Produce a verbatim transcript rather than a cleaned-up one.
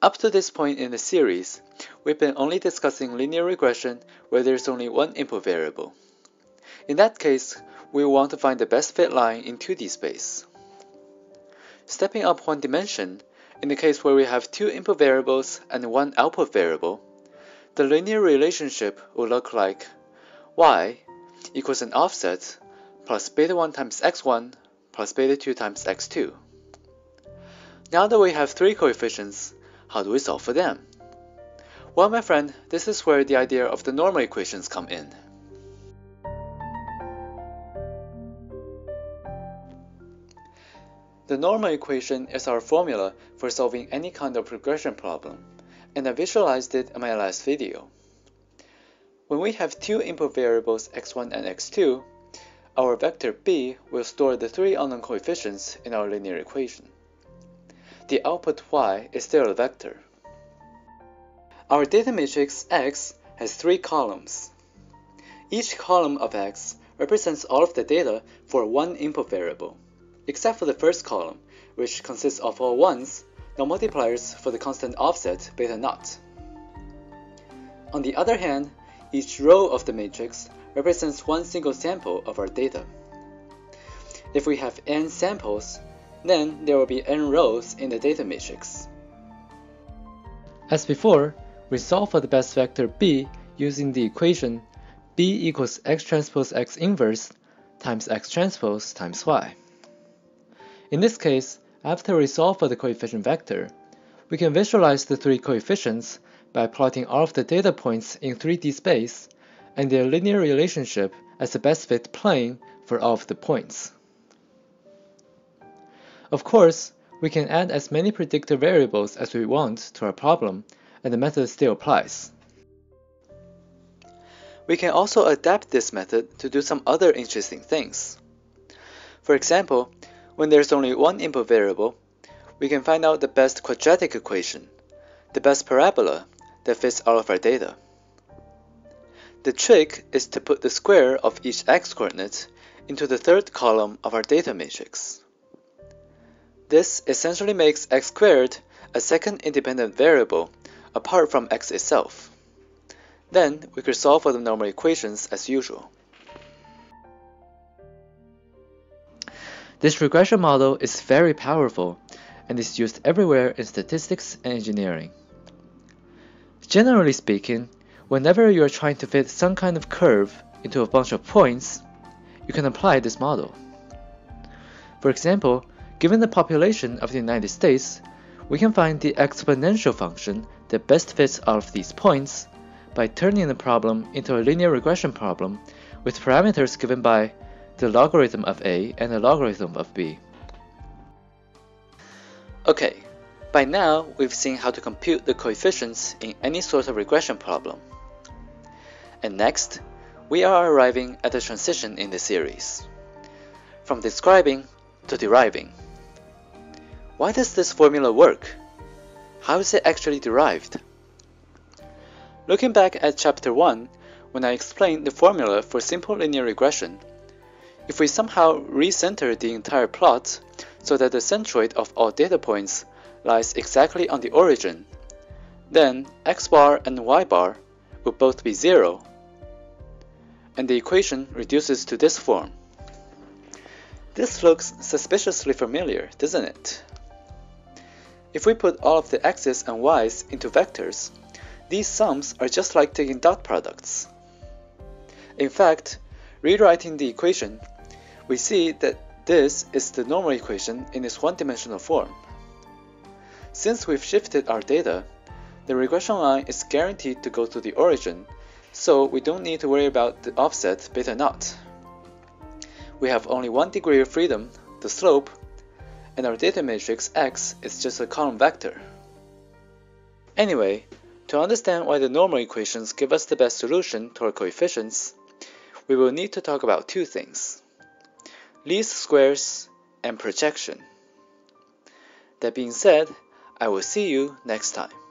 Up to this point in the series, we've been only discussing linear regression where there's only one input variable. In that case, we want to find the best fit line in two D space. Stepping up one dimension, in the case where we have two input variables and one output variable, the linear relationship will look like y equals an offset plus beta one times x one plus beta two times x two. Now that we have three coefficients, how do we solve for them? Well, my friend, this is where the idea of the normal equations come in. The normal equation is our formula for solving any kind of regression problem, and I visualized it in my last video. When we have two input variables x one and x two, our vector b will store the three unknown coefficients in our linear equation. The output y is still a vector. Our data matrix x has three columns. Each column of x represents all of the data for one input variable, except for the first column, which consists of all ones, no multipliers for the constant offset beta naught. On the other hand, each row of the matrix represents one single sample of our data. If we have n samples, then there will be n rows in the data matrix. As before, we solve for the best vector b using the equation b equals x transpose x inverse times x transpose times y. In this case, after we solve for the coefficient vector, we can visualize the three coefficients by plotting all of the data points in three D space and their linear relationship as the best fit plane for all of the points. Of course, we can add as many predictor variables as we want to our problem, and the method still applies. We can also adapt this method to do some other interesting things. For example, when there's only one input variable, we can find out the best quadratic equation, the best parabola that fits all of our data. The trick is to put the square of each x-coordinate into the third column of our data matrix. This essentially makes x squared a second independent variable apart from x itself. Then we could solve for the normal equations as usual. This regression model is very powerful and is used everywhere in statistics and engineering. Generally speaking, whenever you are trying to fit some kind of curve into a bunch of points, you can apply this model. For example, given the population of the United States, we can find the exponential function that best fits all of these points by turning the problem into a linear regression problem with parameters given by the logarithm of a and the logarithm of b. Okay, by now we've seen how to compute the coefficients in any sort of regression problem. And next, we are arriving at a transition in the series, from describing to deriving. Why does this formula work? How is it actually derived? Looking back at chapter one, when I explained the formula for simple linear regression, if we somehow recenter the entire plot so that the centroid of all data points lies exactly on the origin, then x bar and y bar will both be zero, and the equation reduces to this form. This looks suspiciously familiar, doesn't it? If we put all of the x's and y's into vectors, these sums are just like taking dot products. In fact, rewriting the equation, we see that this is the normal equation in its one-dimensional form. Since we've shifted our data, the regression line is guaranteed to go to the origin, so we don't need to worry about the offset beta naught. We have only one degree of freedom, the slope, and our data matrix x is just a column vector. Anyway, to understand why the normal equations give us the best solution to our coefficients, we will need to talk about two things: least squares and projection. That being said, I will see you next time.